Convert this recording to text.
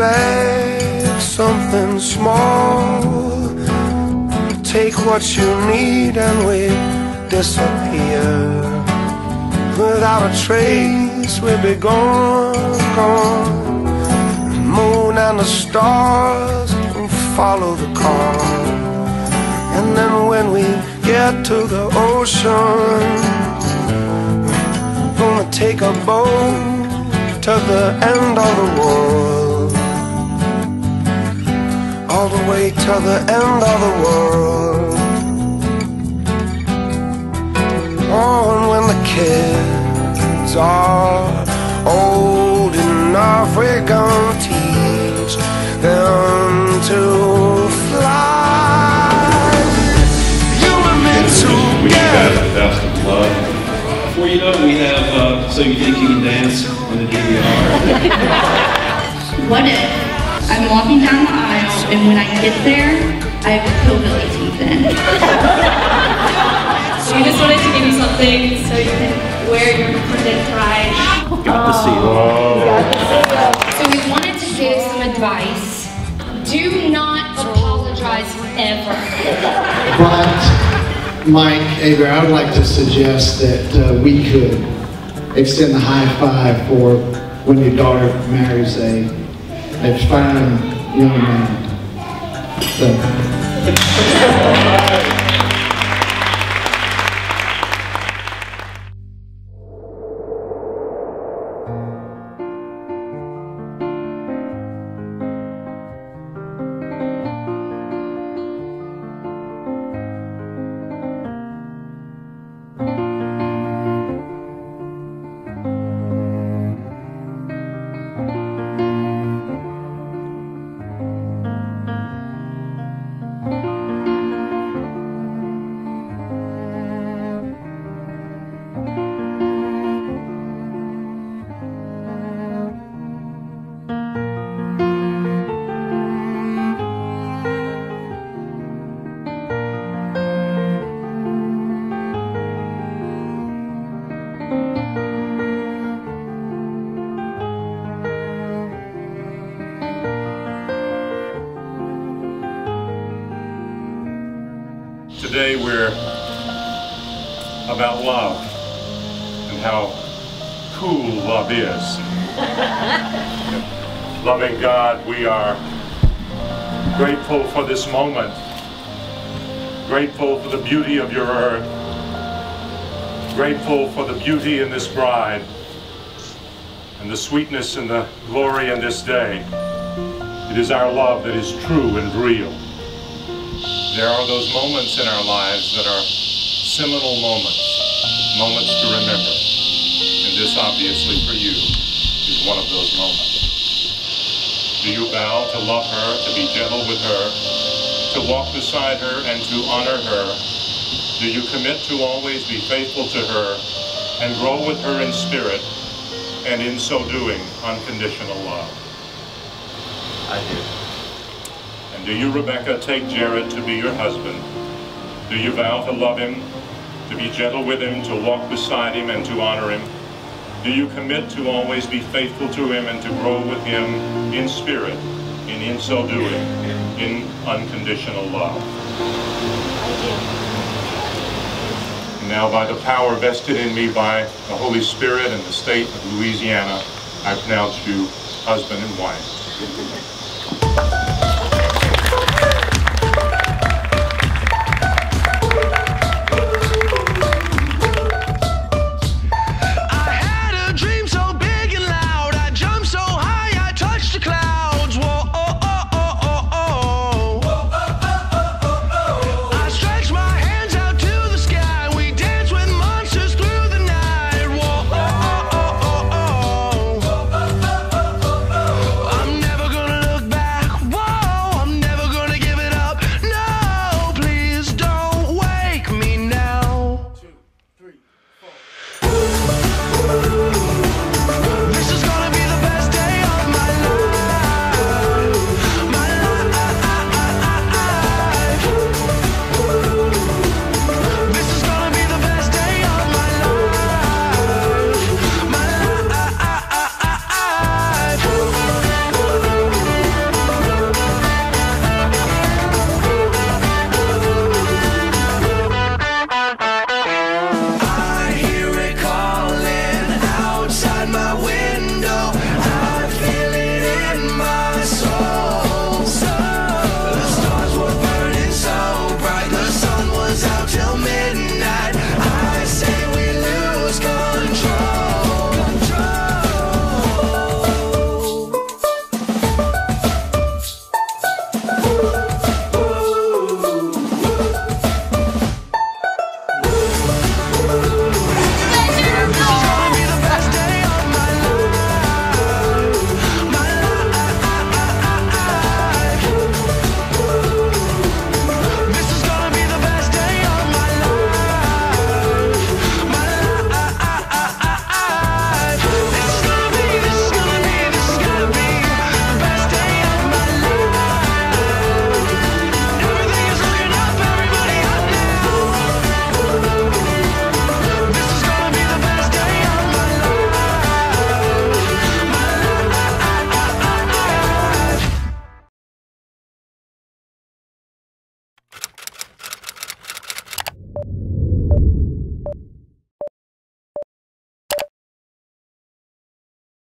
bag, something small. Take what you need and we disappear. Without a trace, we'll be gone, gone. The moon and the stars will follow the car. And then when we get to the ocean, we're gonna take a boat to the end of the world, all the way to the end of the world. Oh, and when the kids are old enough, we're gonna teach them to fly. You and me together. We got the best of love. Before you know it, we have So You Think You Can Dance on the DVR. What if I'm walking down the aisle and when I get there, I have hillbilly teeth in? We just wanted to give you something so you can wear your pretend pride. Got to see it. So we wanted to give some advice. Do not apologize ever. But Mike, Avery, I would like to suggest that we could extend the high five for when your daughter marries a fine young man. So. Today we're about love and how cool love is. Loving God, we are grateful for this moment, grateful for the beauty of your earth, grateful for the beauty in this bride, and the sweetness and the glory in this day. It is our love that is true and real. There are those moments in our lives that are seminal moments, moments to remember. And this, obviously, for you, is one of those moments. Do you vow to love her, to be gentle with her, to walk beside her, and to honor her? Do you commit to always be faithful to her and grow with her in spirit, and in so doing, unconditional love? I do. Do you, Rebecca, take Jared to be your husband? Do you vow to love him, to be gentle with him, to walk beside him, and to honor him? Do you commit to always be faithful to him and to grow with him in spirit, and in so doing, in unconditional love? And now, by the power vested in me by the Holy Spirit and the state of Louisiana, I pronounce you husband and wife.